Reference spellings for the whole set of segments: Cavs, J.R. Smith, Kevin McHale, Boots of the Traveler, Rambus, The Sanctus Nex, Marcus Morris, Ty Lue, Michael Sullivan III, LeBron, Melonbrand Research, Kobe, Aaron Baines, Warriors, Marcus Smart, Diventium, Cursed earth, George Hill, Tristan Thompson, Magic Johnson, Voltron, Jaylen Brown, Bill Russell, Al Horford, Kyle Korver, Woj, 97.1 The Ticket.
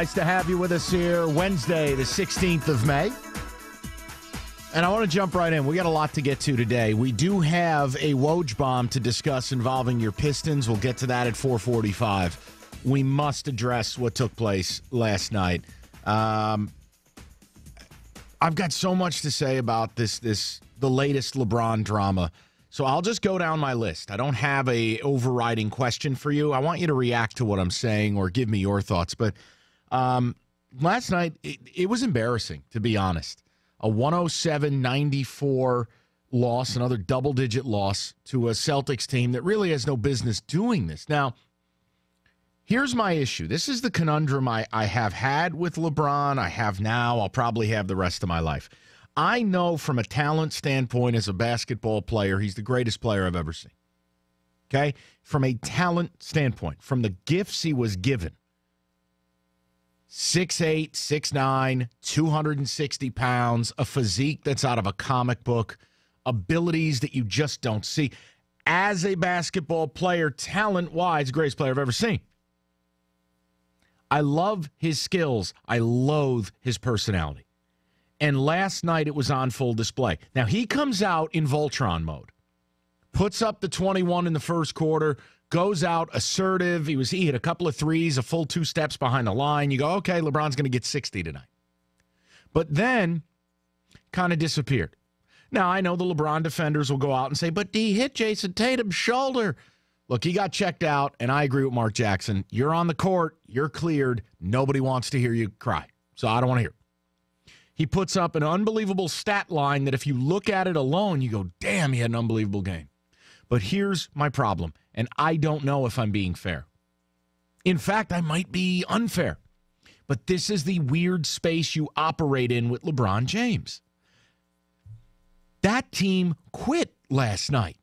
Nice to have you with us here Wednesday, the 16th of May. And I want to jump right in. We got a lot to get to today. We do have a Woj bomb to discuss involving your Pistons. We'll get to that at 4:45. We must address what took place last night. I've got so much to say about the latest LeBron drama. So I'll just go down my list. I don't have an overriding question for you. I want you to react to what I'm saying or give me your thoughts, but last night, it was embarrassing, to be honest. A 107-94 loss, another double-digit loss to a Celtics team that really has no business doing this. Now, here's my issue. This is the conundrum I have had with LeBron, I have now, I'll probably have the rest of my life. I know from a talent standpoint as a basketball player, he's the greatest player I've ever seen. Okay? From a talent standpoint, from the gifts he was given, 6'8", 6'9", 260 pounds, a physique that's out of a comic book, abilities that you just don't see. As a basketball player, talent-wise, greatest player I've ever seen. I love his skills. I loathe his personality. And last night it was on full display. Now, he comes out in Voltron mode, puts up the 21 in the first quarter, goes out assertive. He hit a couple of threes, a full 2 steps behind the line. You go, okay, LeBron's going to get 60 tonight. But then kind of disappeared. Now, I know the LeBron defenders will go out and say, but he hit Jason Tatum's shoulder. Look, he got checked out, and I agree with Mark Jackson. You're on the court. You're cleared. Nobody wants to hear you cry, so I don't want to hear it. He puts up an unbelievable stat line that if you look at it alone, you go, damn, he had an unbelievable game. But here's my problem, and I don't know if I'm being fair. In fact, I might be unfair. But this is the weird space you operate in with LeBron James. That team quit last night.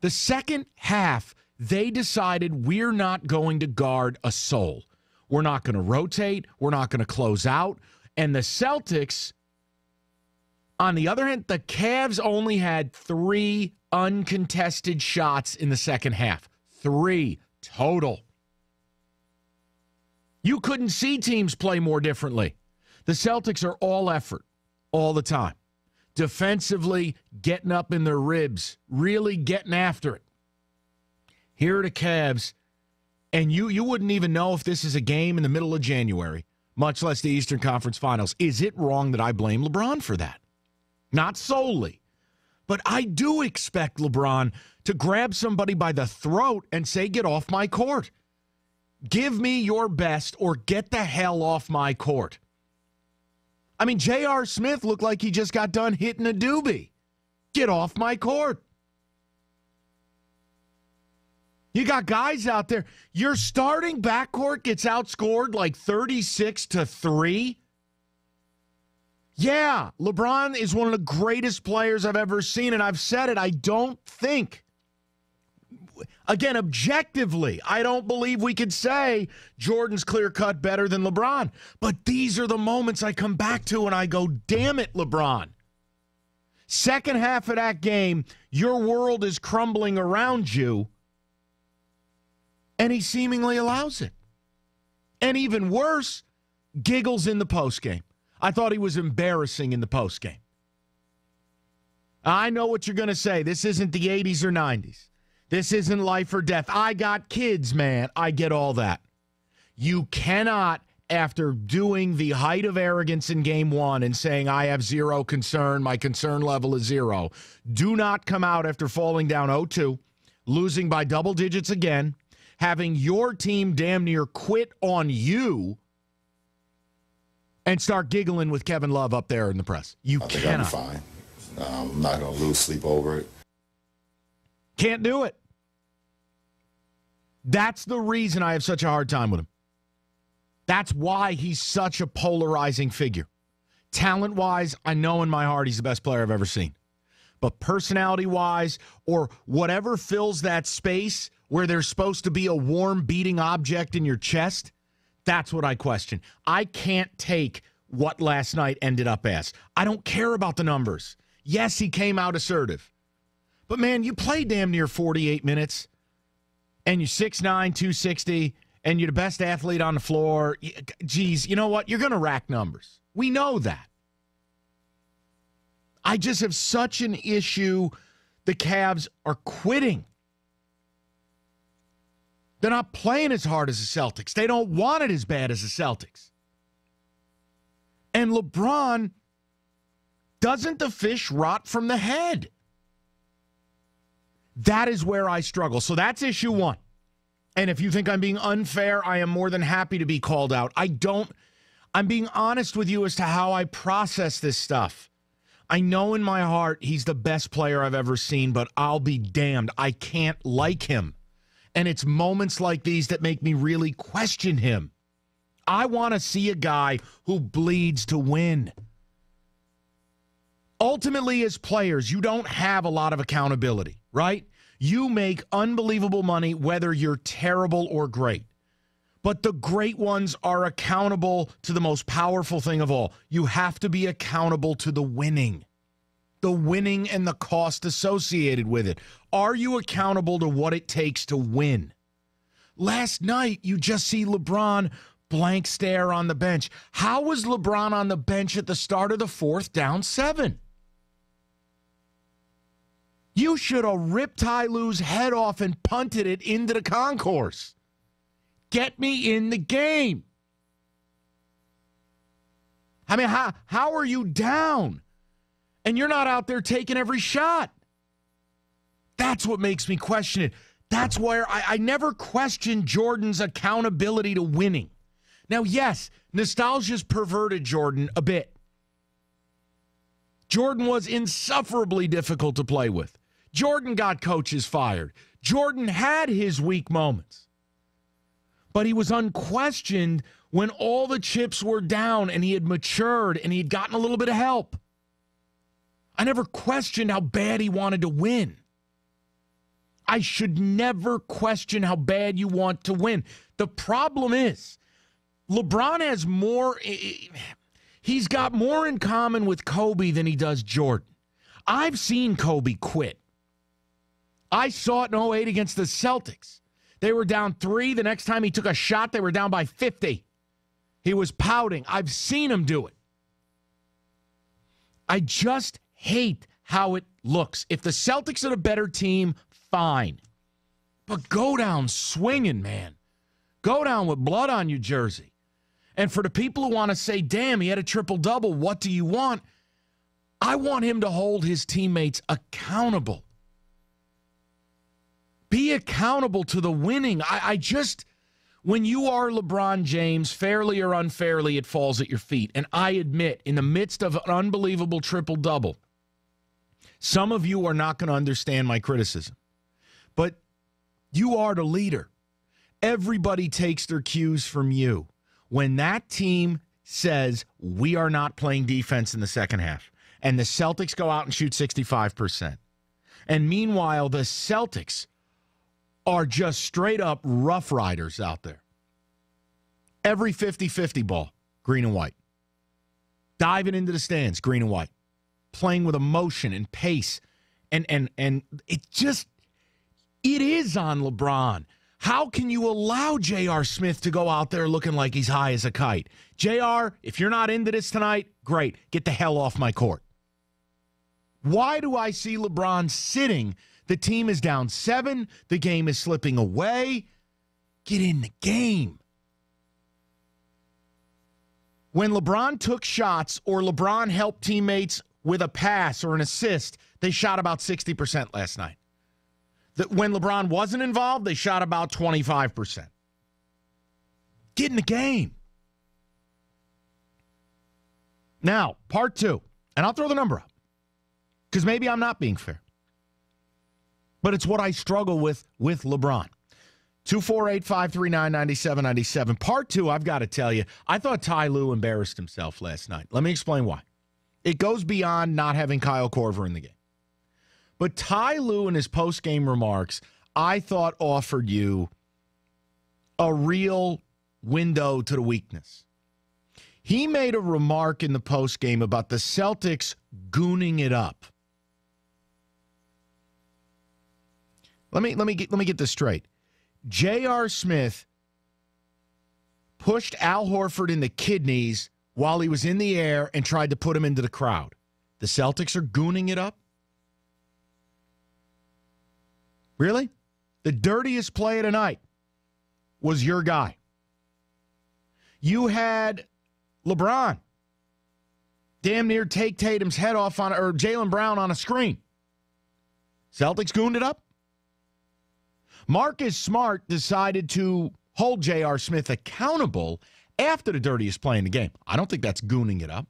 The second half, they decided we're not going to guard a soul. We're not going to rotate. We're not going to close out. And the Celtics, on the other hand, the Cavs only had 3 uncontested shots in the second half. 3 total. You couldn't see teams play more differently. The Celtics are all effort, all the time. Defensively, getting up in their ribs, really getting after it. Here are the Cavs, and you wouldn't even know if this is a game in the middle of January, much less the Eastern Conference Finals. Is it wrong that I blame LeBron for that? Not solely. But I do expect LeBron to grab somebody by the throat and say, get off my court. Give me your best or get the hell off my court. I mean, J.R. Smith looked like he just got done hitting a doobie. Get off my court. You got guys out there. Your starting backcourt gets outscored like 36-3. Yeah, LeBron is one of the greatest players I've ever seen, and I've said it. I don't think, again, objectively, I don't believe we could say Jordan's clear-cut better than LeBron. But these are the moments I come back to and I go, damn it, LeBron. Second half of that game, your world is crumbling around you, and he seemingly allows it. And even worse, giggles in the postgame. I thought he was embarrassing in the postgame. I know what you're going to say. This isn't the 80s or 90s. This isn't life or death. I got kids, man. I get all that. You cannot, after doing the height of arrogance in game one and saying, I have zero concern, my concern level is 0, do not come out after falling down 0-2, losing by double digits again, having your team damn near quit on you, and start giggling with Kevin Love up there in the press. You cannot. I'm fine. I'm not going to lose sleep over it. Can't do it. That's the reason I have such a hard time with him. That's why he's such a polarizing figure. Talent-wise, I know in my heart he's the best player I've ever seen. But personality-wise, or whatever fills that space where there's supposed to be a warm beating object in your chest, that's what I question. I can't take what last night ended up as. I don't care about the numbers. Yes, he came out assertive. But, man, you play damn near 48 minutes, and you're 6'9", 260, and you're the best athlete on the floor, geez, you know what? You're going to rack numbers. We know that. I just have such an issue. The Cavs are quitting. They're not playing as hard as the Celtics. They don't want it as bad as the Celtics. And LeBron, doesn't the fish rot from the head? That is where I struggle. So that's issue one. And if you think I'm being unfair, I am more than happy to be called out. I'm being honest with you as to how I process this stuff. I know in my heart he's the best player I've ever seen, but I'll be damned. I can't like him. And it's moments like these that make me really question him. I want to see a guy who bleeds to win. Ultimately, as players, you don't have a lot of accountability, right? You make unbelievable money whether you're terrible or great. But the great ones are accountable to the most powerful thing of all. You have to be accountable to the winning and the cost associated with it. Are you accountable to what it takes to win? Last night, you just see LeBron blank stare on the bench. How was LeBron on the bench at the start of the fourth down 7? You should have ripped Ty Lue's head off and punted it into the concourse. Get me in the game. I mean, how are you down? And you're not out there taking every shot. That's what makes me question it. That's where I never questioned Jordan's accountability to winning. Now, yes, nostalgia's perverted Jordan a bit. Jordan was insufferably difficult to play with. Jordan got coaches fired. Jordan had his weak moments. But he was unquestioned when all the chips were down and he had matured and he had gotten a little bit of help. I never questioned how bad he wanted to win. I should never question how bad you want to win. The problem is LeBron has more, he's got more in common with Kobe than he does Jordan. I've seen Kobe quit. I saw it in 2008 against the Celtics. They were down 3. The next time he took a shot, they were down by 50. He was pouting. I've seen him do it. I just hate how it looks. If the Celtics are the better team, fine. But go down swinging, man. Go down with blood on your jersey. And for the people who want to say, damn, he had a triple-double, what do you want? I want him to hold his teammates accountable. Be accountable to the winning. I just, when you are LeBron James, fairly or unfairly, it falls at your feet. And I admit, in the midst of an unbelievable triple-double, some of you are not going to understand my criticism. But you are the leader. Everybody takes their cues from you. When that team says, we are not playing defense in the second half, and the Celtics go out and shoot 65%, and meanwhile, the Celtics are just straight-up rough riders out there. Every 50-50 ball, green and white. Diving into the stands, green and white. Playing with emotion and pace. And it just, it is on LeBron. How can you allow J.R. Smith to go out there looking like he's high as a kite? J.R., if you're not into this tonight, great. Get the hell off my court. Why do I see LeBron sitting? The team is down 7. The game is slipping away. Get in the game. When LeBron took shots or LeBron helped teammates with a pass or an assist, they shot about 60% last night. When LeBron wasn't involved, they shot about 25%. Get in the game. Now, part two, and I'll throw the number up because maybe I'm not being fair. But it's what I struggle with LeBron. 248-539-9797. Part two, I've got to tell you, I thought Ty Lue embarrassed himself last night. Let me explain why. It goes beyond not having Kyle Korver in the game. But Ty Lue in his post-game remarks, I thought offered you a real window to the weakness. He made a remark in the post-game about the Celtics gooning it up. Let me get this straight. J.R. Smith pushed Al Horford in the kidneys while he was in the air and tried to put him into the crowd. The Celtics are gooning it up? Really? The dirtiest play of the night was your guy. You had LeBron damn near take Tatum's head off on, or Jaylen Brown on a screen. Celtics gooned it up. Marcus Smart decided to hold J.R. Smith accountable after the dirtiest play in the game. I don't think that's gooning it up.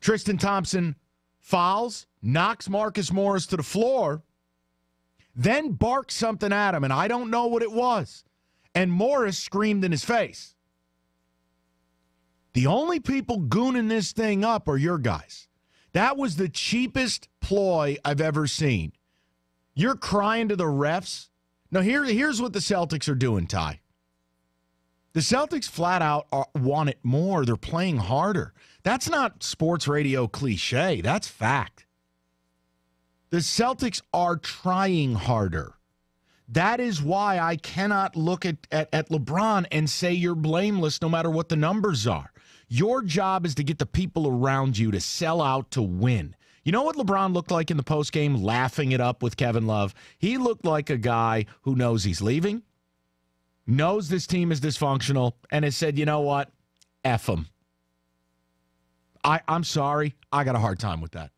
Tristan Thompson fouls, knocks Marcus Morris to the floor, then barks something at him, and I don't know what it was. And Morris screamed in his face. The only people gooning this thing up are your guys. That was the cheapest ploy I've ever seen. You're crying to the refs. Now, here's what the Celtics are doing, Ty. The Celtics flat out want it more. They're playing harder. That's not sports radio cliche. That's fact. The Celtics are trying harder. That is why I cannot look at LeBron and say you're blameless no matter what the numbers are. Your job is to get the people around you to sell out to win. You know what LeBron looked like in the postgame laughing it up with Kevin Love? He looked like a guy who knows he's leaving, knows this team is dysfunctional, and has said, you know what, F them. I'm sorry. I got a hard time with that.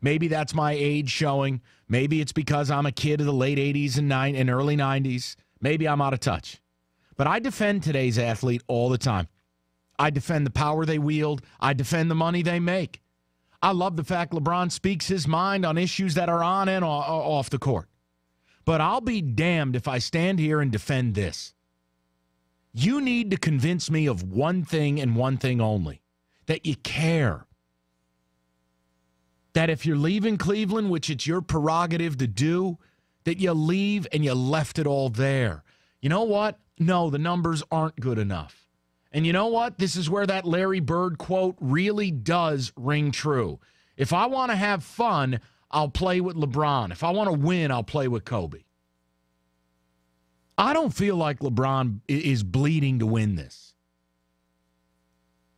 Maybe that's my age showing. Maybe it's because I'm a kid of the late 80s and early 90s. Maybe I'm out of touch. But I defend today's athlete all the time. I defend the power they wield. I defend the money they make. I love the fact LeBron speaks his mind on issues that are on and off the court. But I'll be damned if I stand here and defend this. You need to convince me of one thing and one thing only, that you care. That if you're leaving Cleveland, which it's your prerogative to do, that you leave and you left it all there. You know what? No, the numbers aren't good enough. And you know what? This is where that Larry Bird quote really does ring true. If I want to have fun, I'll play with LeBron. If I want to win, I'll play with Kobe. I don't feel like LeBron is bleeding to win this.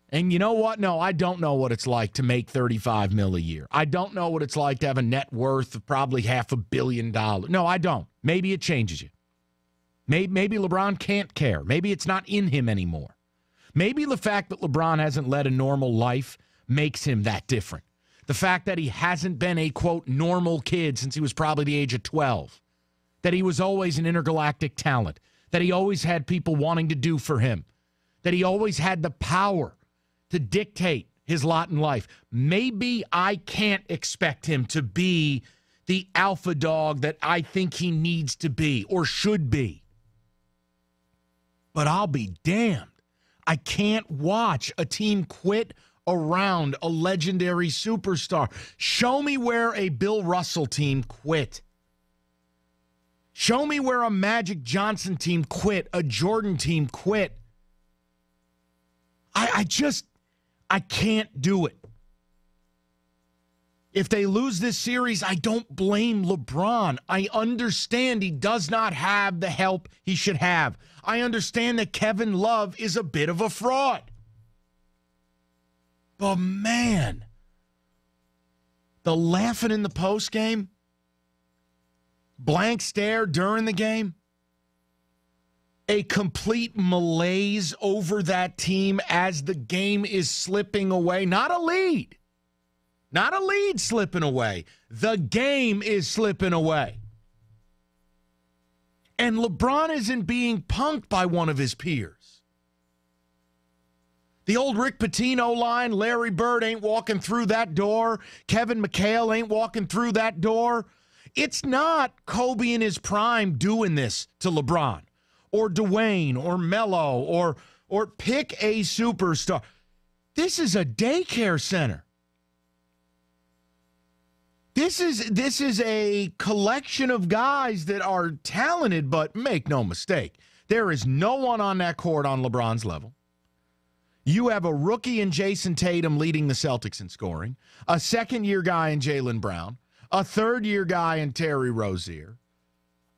And you know what? No, I don't know what it's like to make $35 million a year. I don't know what it's like to have a net worth of probably $500 million. No, I don't. Maybe it changes you. Maybe LeBron can't care. Maybe it's not in him anymore. Maybe the fact that LeBron hasn't led a normal life makes him that different. The fact that he hasn't been a, quote, normal kid since he was probably the age of 12. That he was always an intergalactic talent. That he always had people wanting to do for him. That he always had the power to dictate his lot in life. Maybe I can't expect him to be the alpha dog that I think he needs to be or should be. But I'll be damned. I can't watch a team quit around a legendary superstar. Show me where a Bill Russell team quit. Show me where a Magic Johnson team quit, a Jordan team quit. I can't do it. If they lose this series, I don't blame LeBron. I understand he does not have the help he should have. I understand that Kevin Love is a bit of a fraud. But man, the laughing in the postgame, blank stare during the game, a complete malaise over that team as the game is slipping away. Not a lead. Not a lead slipping away. The game is slipping away. And LeBron isn't being punked by one of his peers. The old Rick Pitino line, Larry Bird ain't walking through that door. Kevin McHale ain't walking through that door. It's not Kobe in his prime doing this to LeBron or Dwayne or Melo or pick a superstar. This is a daycare center. This is a collection of guys that are talented, but make no mistake, there is no one on that court on LeBron's level. You have a rookie in Jason Tatum leading the Celtics in scoring, a second-year guy in Jaylen Brown, a third-year guy in Terry Rozier,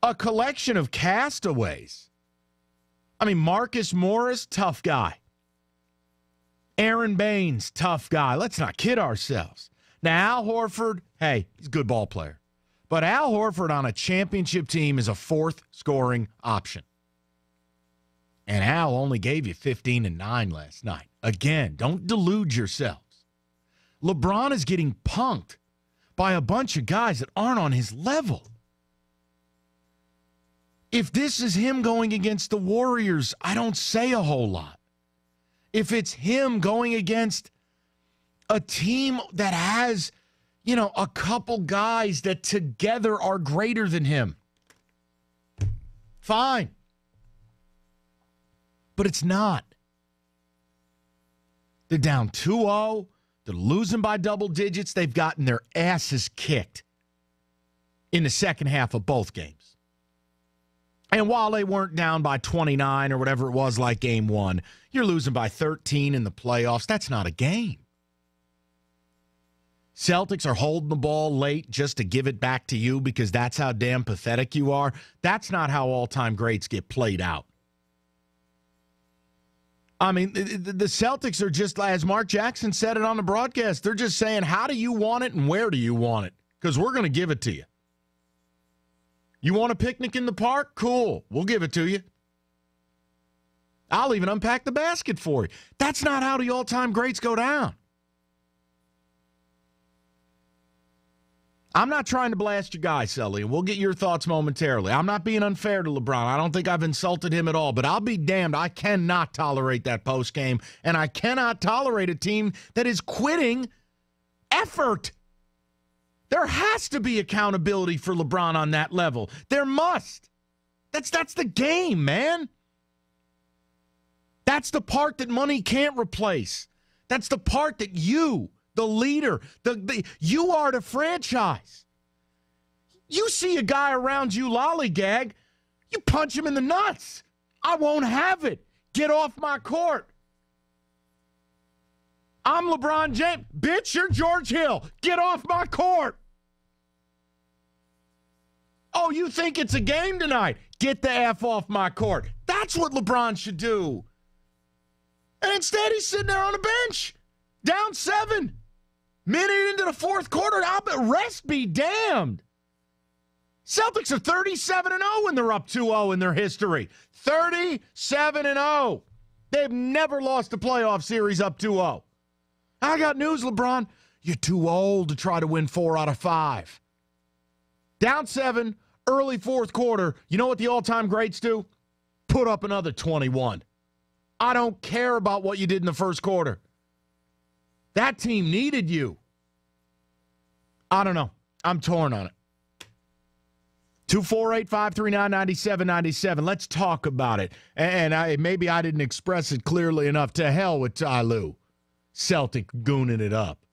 a collection of castaways. I mean, Marcus Morris, tough guy. Aaron Baines, tough guy. Let's not kid ourselves. Now, Al Horford, hey, he's a good ball player. But Al Horford on a championship team is a fourth scoring option. And Al only gave you 15 and 9 last night. Again, don't delude yourselves. LeBron is getting punked by a bunch of guys that aren't on his level. If this is him going against the Warriors, I don't say a whole lot. If it's him going against a team that has, you know, a couple guys that together are greater than him, fine. But it's not. They're down 2-0. They're losing by double digits. They've gotten their asses kicked in the second half of both games. And while they weren't down by 29 or whatever it was like game one, you're losing by 13 in the playoffs. That's not a game. Celtics are holding the ball late just to give it back to you because that's how damn pathetic you are. That's not how all-time greats get played out. I mean, the Celtics are just, as Mark Jackson said it on the broadcast, they're just saying, how do you want it and where do you want it? Because we're going to give it to you. You want a picnic in the park? Cool. We'll give it to you. I'll even unpack the basket for you. That's not how the all-time greats go down. I'm not trying to blast your guy, Sully, and we'll get your thoughts momentarily. I'm not being unfair to LeBron. I don't think I've insulted him at all, but I'll be damned. I cannot tolerate that post-game, and I cannot tolerate a team that is quitting effort. There has to be accountability for LeBron on that level. There must. That's the game, man. That's the part that money can't replace. That's the part that you, the leader, you are the franchise. You see a guy around you lollygag, you punch him in the nuts. I won't have it. Get off my court. I'm LeBron James. Bitch, you're George Hill. Get off my court. Oh, you think it's a game tonight? Get the F off my court. That's what LeBron should do. And instead, he's sitting there on the bench, down 7, minute into the fourth quarter. I'll bet rest be damned. Celtics are 37-0 when they're up 2-0 in their history. 37-0. They've never lost a playoff series up 2-0. I got news, LeBron. You're too old to try to win 4 out of 5. Down 7, early fourth quarter. You know what the all-time greats do? Put up another 21. I don't care about what you did in the first quarter. That team needed you. I don't know. I'm torn on it. 248-539-9797. Let's talk about it. And maybe I didn't express it clearly enough. To hell with Ty Lue. Celtic gooning it up.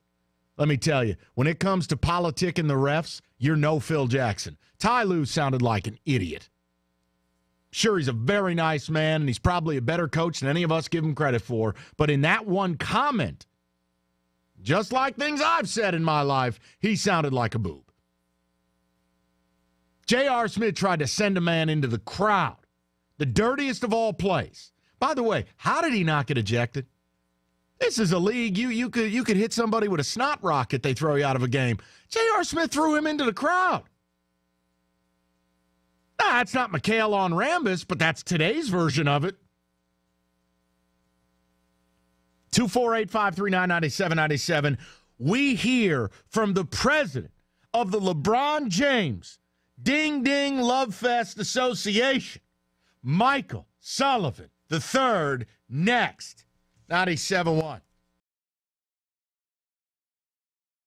Let me tell you, when it comes to politicking the refs, you're no Phil Jackson. Ty Lue sounded like an idiot. Sure, he's a very nice man, and he's probably a better coach than any of us give him credit for, but in that one comment, just like things I've said in my life, he sounded like a boob. J.R. Smith tried to send a man into the crowd, the dirtiest of all plays. By the way, how did he not get ejected? This is a league. You could hit somebody with a snot rocket, they throw you out of a game. J.R. Smith threw him into the crowd. Nah, that's not McHale on Rambus, but that's today's version of it. 248-539-9797. We hear from the president of the LeBron James Ding Ding Love Fest Association, Michael Sullivan III, next. 97.1.